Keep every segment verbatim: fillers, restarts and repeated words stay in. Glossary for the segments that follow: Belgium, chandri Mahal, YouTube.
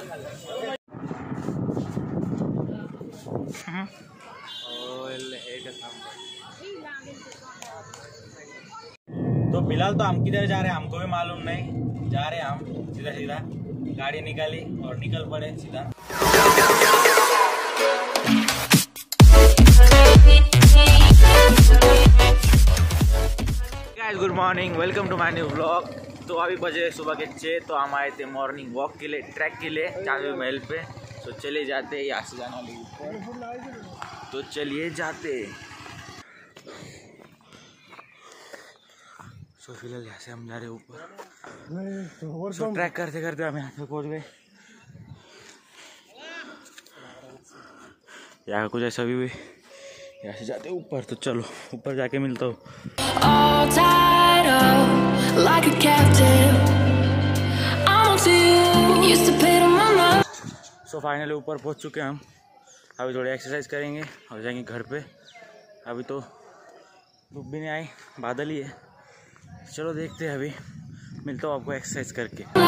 तो फिलहाल तो हम किधर जा रहे हैं हमको भी मालूम नहीं, जा रहे हैं हम सीधा सीधा गाड़ी निकाली और निकल पड़े सीधा। Good morning, welcome to my new blog. तो अभी बजे सुबह के छः, तो हम आए थे मॉर्निंग वॉक के लिए, ट्रैक के लिए चांदवी महल पे। तो चले जाते हैं यहाँ से जाना लेकिन, तो चलिए जाते। सो फिलहाल यहाँ से हम जा रहे ऊपर, तो ट्रैक करते करते हम यहाँ पे पहुँच गए। यहाँ कुछ ऐसा भी हुई, यहाँ से जाते ऊपर। तो चलो ऊपर जाके मिलता हूँ। सो फाइनली ऊपर पहुँच चुके हैं हम। अभी थोड़ी एक्सरसाइज करेंगे और जाएंगे घर पे। अभी तो धूप भी नहीं आई, बादल ही है। चलो देखते हैं, अभी मिलता हूँ आपको एक्सरसाइज करके।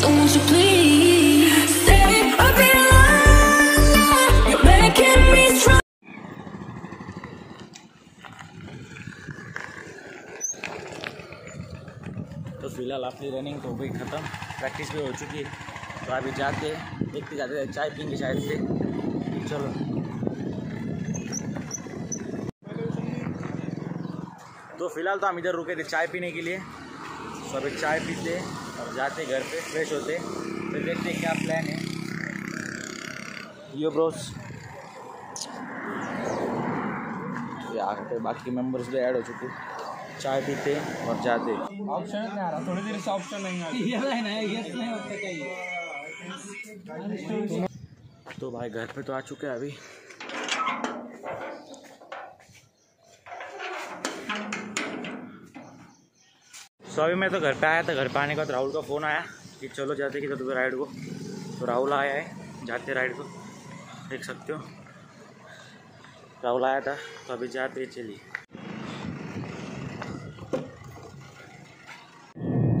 So won't you please stay up in line? You're making me strong. तो फिलहाल अपनी रनिंग हो गई खत्म, प्रैक्टिस भी हो चुकी है। तो अभी जाते देखते जाते चाय पीएंगे शायद से। चलो तो फिलहाल तो हम इधर रुके थे चाय पीने के लिए। तो अभी चाय पीते और जाते घर पे, फ्रेश होते, फिर देखते हैं क्या प्लान है। यो ब्रोस यहाँ पे बाकी मेंबर्स भी ऐड हो चुके। चाय पीते और जाते। ऑप्शन नहीं आ रहा, थोड़ी देर से ऑप्शन नहीं आ रहा। तो भाई घर पे तो आ चुके हैं अभी। तो अभी मैं तो घर पे आया था। घर पे आने के बाद राहुल का फ़ोन आया कि चलो जाते कि तो तुम्हें राइड को। तो राहुल आया है, जाते राइड को, देख सकते हो राहुल आया था। तो अभी जाते चलिए।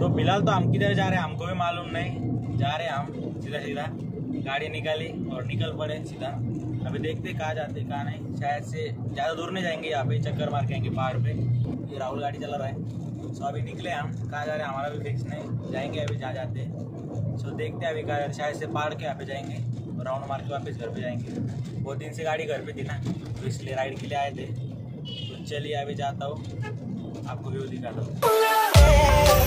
तो फिलहाल तो हम किधर जा रहे हैं हमको भी मालूम नहीं, जा रहे हैं हम सीधा सीधा गाड़ी निकाली और निकल पड़े सीधा। अभी देखते कहाँ जाते कहाँ नहीं। शायद से ज़्यादा दूर नहीं जाएंगे, यहाँ पे चक्कर मार के आएंगे पहाड़ पे। ये राहुल गाड़ी चला रहा है। सो अभी निकले हम, कहाँ जा रहे हैं हमारा भी फिक्स नहीं, जाएंगे अभी जा जाते। सो देखते हैं अभी कहाँ जा रहे, शायद से पहाड़ के यहाँ पे जाएंगे और राउंड मार के वापस घर पे जाएंगे। बहुत दिन से गाड़ी घर पे थी ना, तो इसलिए राइड के लिए आए थे। तो चलिए अभी जाता हूँ, आपको व्यू दिखाता हूँ।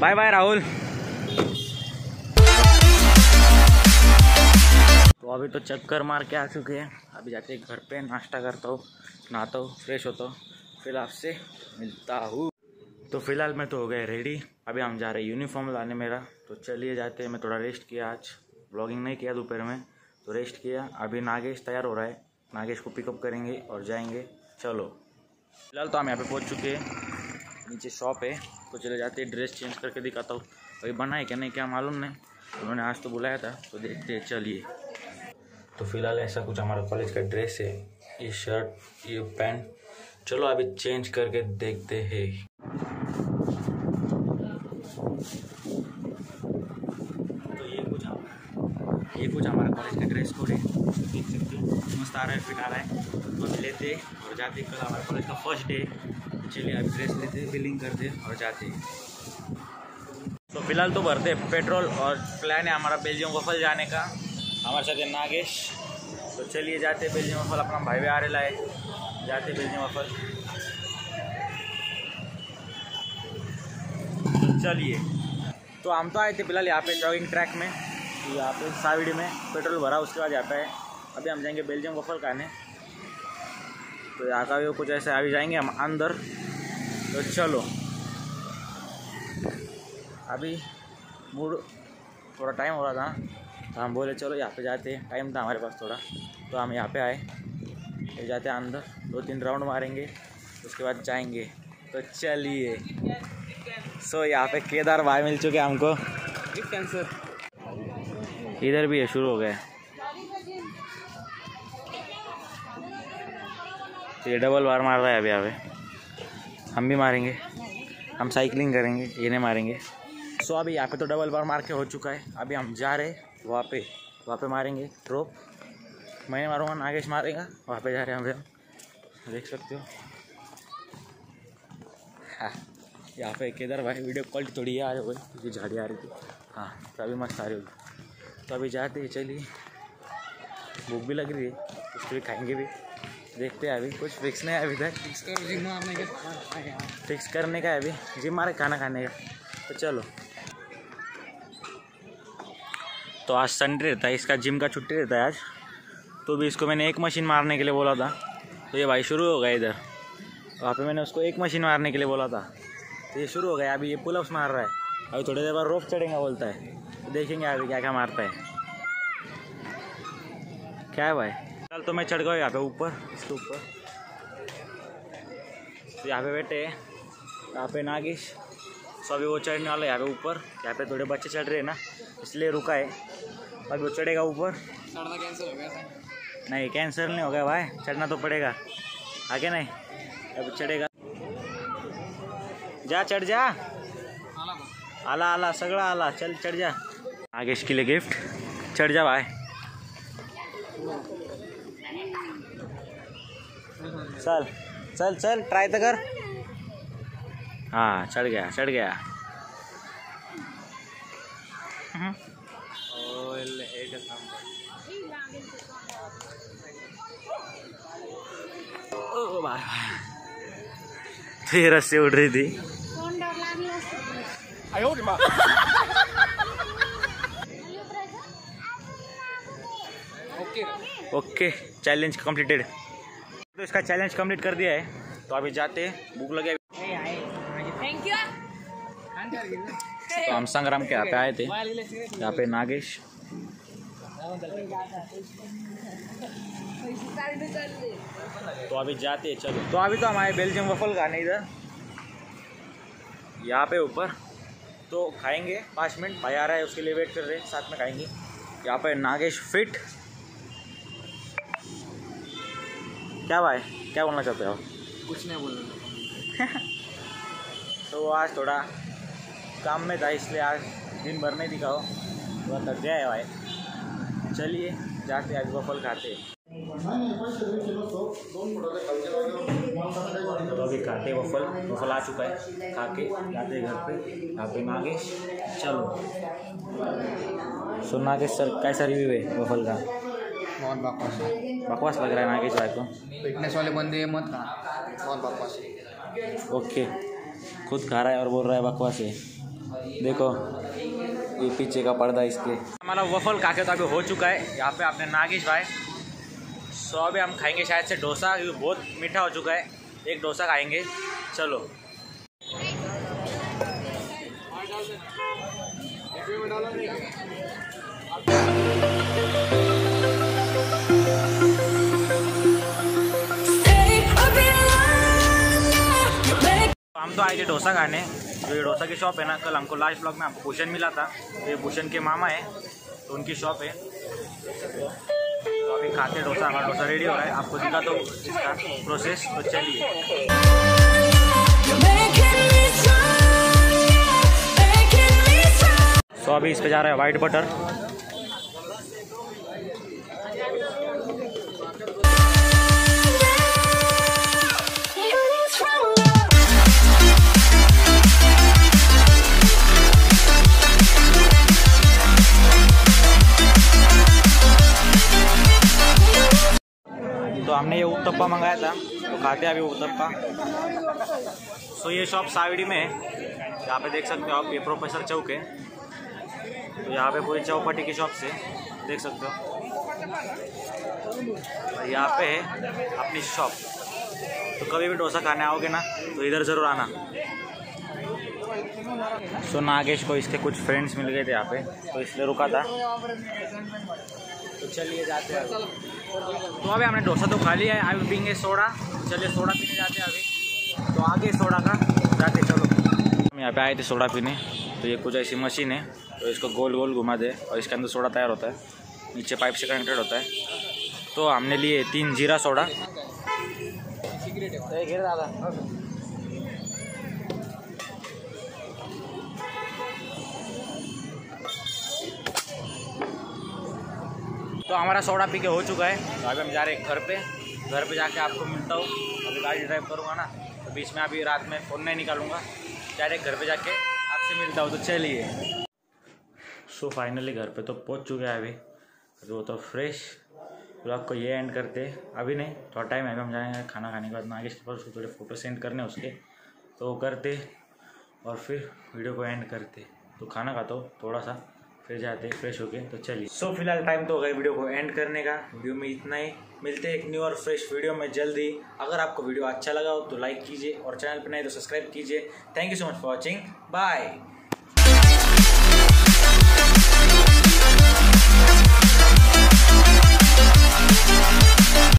Bye bye Rahul. तो अभी तो चक्कर मार के आ चुके हैं। अभी जाके घर पे नाश्ता करता हूँ, नहाता हूँ, फ्रेश होता हूँ, फिर आपसे मिलता हूँ। तो फिलहाल मैं तो हो गया रेडी। अभी हम जा रहे हैं यूनिफॉर्म लाने मेरा। तो चलिए जाते हैं। मैं थोड़ा रेस्ट किया, आज ब्लॉगिंग नहीं किया दोपहर में, तो रेस्ट किया। अभी नागेश तैयार हो रहा है, नागेश को पिकअप करेंगे और जाएंगे। चलो फिलहाल तो हम यहाँ पर पहुँच चुके हैं, नीचे शॉप है। तो चले जाते हैं, ड्रेस चेंज करके दिखाता हूँ। अभी बना है क्या नहीं क्या मालूम नहीं, उन्होंने आज तो बुलाया था, तो देखते हैं चलिए। तो फिलहाल ऐसा कुछ हमारा कॉलेज का ड्रेस है, ये शर्ट ये पैंट। चलो अभी चेंज करके देखते हैं। तो ये कुछ हमारा ये कुछ हमारा कॉलेज का ड्रेस कोड है, देख सकते हो, मस्त आ रहा है, फिट आ रहा है। तो लेते और जाते, कल हमारे कॉलेज का फर्स्ट डे। चलिए अभी ड्रेस लेते हैं, बिलिंग करते हैं और जाते हैं। तो फिलहाल तो भरते हैं पेट्रोल और प्लान है हमारा बेल्जियम वफल जाने का। हमारे साथ है नागेश। तो चलिए जाते हैं बेल्जियम वफल, अपना भाई भी आ रहे लाए, जाते बेल्जियम वफल। तो चलिए, तो हम तो आए थे फिलहाल यहाँ पे जॉगिंग ट्रैक में, यहाँ पे साविडी में पेट्रोल भरा, उसके बाद यहाँ पे अभी हम जाएंगे बेल्जियम वफल खाने। तो यहाँ का भी कुछ ऐसे आ भी जाएंगे हम अंदर। तो चलो अभी मूड थोड़ा टाइम हो रहा था तो हम बोले चलो यहाँ पे जाते, टाइम था हमारे पास थोड़ा, तो हम यहाँ पे आए, ये जाते अंदर, दो तीन राउंड मारेंगे उसके बाद जाएंगे। तो चलिए सो so, यहाँ पे केदार भाई मिल चुके हैं हमको, इधर भी ये शुरू हो गए। ये डबल बार मार रहा है अभी यहाँ पे, हम भी मारेंगे, हम साइकिलिंग करेंगे, ये नहीं मारेंगे। सो so, अभी यहाँ पे तो डबल बार मार के हो चुका है, अभी हम जा रहे वहाँ पे, वहाँ पे मारेंगे ड्रॉप, मैं मारूंगा, नागेश मारेगा, वहाँ पे जा रहे हैं हम, हम देख सकते हो। हाँ यहाँ पे केदार भाई वीडियो क्वालिटी थोड़ी आ रही है क्योंकि झाड़ी आ रही थी, हाँ तभी मस्त आ रही होगी। तो अभी जाते चलिए, भूख भी लग रही है, कुछ भी खाएंगे भी, देखते हैं। अभी कुछ फिक्स नहीं है अभी तक, फिक्स कर जिम मारने का, फिक्स करने का है अभी, जिम मारे खाना खाने का। तो चलो, तो आज संडे रहता है, इसका जिम का छुट्टी रहता है आज, तो भी इसको मैंने एक मशीन मारने के लिए बोला था, तो ये भाई शुरू हो गया इधर। वहाँ पे मैंने उसको एक मशीन मारने के लिए बोला था, तो ये शुरू हो गया। अभी ये पुलअप्स मार रहा है, अभी थोड़ी देर बाद रोप चढ़ेगा बोलता है, तो देखेंगे अभी क्या क्या मारता है, क्या है भाई। चल तो मैं चढ़ गया यहाँ पे ऊपर, इसके ऊपर। तो यहाँ पे बैठे, यहाँ पे नागेश, सो अभी वो चढ़ने वाला है यहाँ पे ऊपर। यहाँ पे थोड़े बच्चे चढ़ रहे हैं ना, इसलिए रुका है, अभी वो चढ़ेगा ऊपर। चढ़ना कैंसिल हो गया? नहीं कैंसिल नहीं हो गया भाई, चढ़ना तो पड़ेगा, आगे नहीं अब चढ़ेगा। जा चढ़ जा, आला आला सगड़ा आला, चल चढ़ जा। नागेश के लिए गिफ्ट, चढ़ जा भाई, चल चल चल, ट्राई तो कर। हाँ चढ़ गया चढ़ गया, ओ भाई ये रस्सी उड़ रही थी। ओके चैलेंज कंप्लीटेड, तो इसका चैलेंज कंप्लीट कर दिया है। तो अभी जाते, भूख लगे। Thank you. तो हम संग्राम के यहाँ पे आए थे, यहाँ पे नागेश, तो अभी जाते हैं। चलो तो अभी तो हमारे बेल्जियम वफल खाने इधर यहाँ पे ऊपर, तो खाएंगे पाँच मिनट, भाई आ रहा है उसके लिए वेट कर रहे हैं, साथ में खाएंगे। यहाँ पे नागेश फिट, क्या भाई क्या बोलना चाहते हो? कुछ नहीं बोलना। तो आज थोड़ा काम में था इसलिए आज दिन भर नहीं दिखाओ, थोड़ा थक गया है भाई। चलिए जाते आज वफल खाते हैं। तो अभी खाते वफल, वफल आ चुका है, खा के जाते घर पे। यहाँ पे नागेश, चलो सो नागेश सर कैसा रिव्यू है वफल का? बहुत बकवास है, बकवास लग रहा है नागेश भाई को। फिटनेस वाले बंदे मत खा, बहुत बकवास है। ओके, खुद खा रहा है और बोल रहा है बकवास है। देखो ये पीछे का पर्दा इसके। हमारा वफल खा के तो अभी हो चुका है यहाँ पे आपने नागेश भाई। सो अभी हम खाएंगे शायद से डोसा, क्योंकि बहुत मीठा हो चुका है, एक डोसा खाएंगे। चलो हम तो आए थे डोसा खाने, जो ये डोसा की शॉप है ना, कल हमको लास्ट ब्लॉग में हमको भूषण मिला था, तो ये भूषण के मामा है, तो उनकी शॉप है। तो अभी खाते डोसा, हमारा डोसा रेडी हो रहा है, आपको दिखा दो इसका प्रोसेस। तो चलिए, सो अभी इस पे जा रहा है वाइट बटर। तो हमने ये उत्तप्पा मंगाया था, तो खाते हैं अभी उत्तप्पा। सो ये शॉप सावड़ी में है, यहाँ पे देख सकते हो आप, ये प्रोफेसर चौक है, तो यहाँ पे पूरी चौपाटी की शॉप से देख सकते हो। यहाँ पे है अपनी शॉप, तो कभी भी डोसा खाने आओगे ना तो इधर ज़रूर आना। सो नागेश को इसके कुछ फ्रेंड्स मिल गए थे यहाँ पे, तो इसलिए रुका था। तो चलिए जाते हैं। तो अभी हमने डोसा तो खा लिया है, अभी पीएंगे सोडा। चलिए सोडा पीने जाते हैं अभी, तो आगे सोडा का जाते। चलो हम यहाँ पे आए थे सोडा पीने, तो ये कुछ ऐसी मशीन है, तो इसको गोल गोल घुमा दे और इसके अंदर सोडा तैयार होता है, नीचे पाइप से कनेक्टेड होता है। तो हमने लिए तीन जीरा सोडा। तो हमारा सोडा पी के हो चुका है, तो अभी हम जा रहे हैं घर पे। घर पे जाके आपको मिलता हूँ। अभी गाड़ी ड्राइव करूँगा ना, तो बीच में अभी रात में फ़ोन नहीं निकालूंगा, डायरेक्ट घर पे जाके आपसे मिलता हूँ। तो चलिए। सो so, फाइनली घर पे तो पहुँच चुके हैं। अभी तो तो फ्रेश व्लॉग को ये एंड करते। अभी नहीं, थोड़ा टाइम है, हम जाएंगे खाना खाने के बाद। नागेश के पास उसको थोड़े फ़ोटो सेंड करने उसके, तो करते और फिर वीडियो को एंड करते। तो खाना खाता हूँ थोड़ा सा, फिर जाते फ्रेश होके। तो चलिए। सो so, फिलहाल टाइम तो हो गया वीडियो को एंड करने का। वीडियो में इतना ही। मिलते हैं एक न्यू और फ्रेश वीडियो में जल्दी। अगर आपको वीडियो अच्छा लगा हो तो लाइक कीजिए, और चैनल पर नए तो सब्सक्राइब कीजिए। Thank you so much for watching. Bye.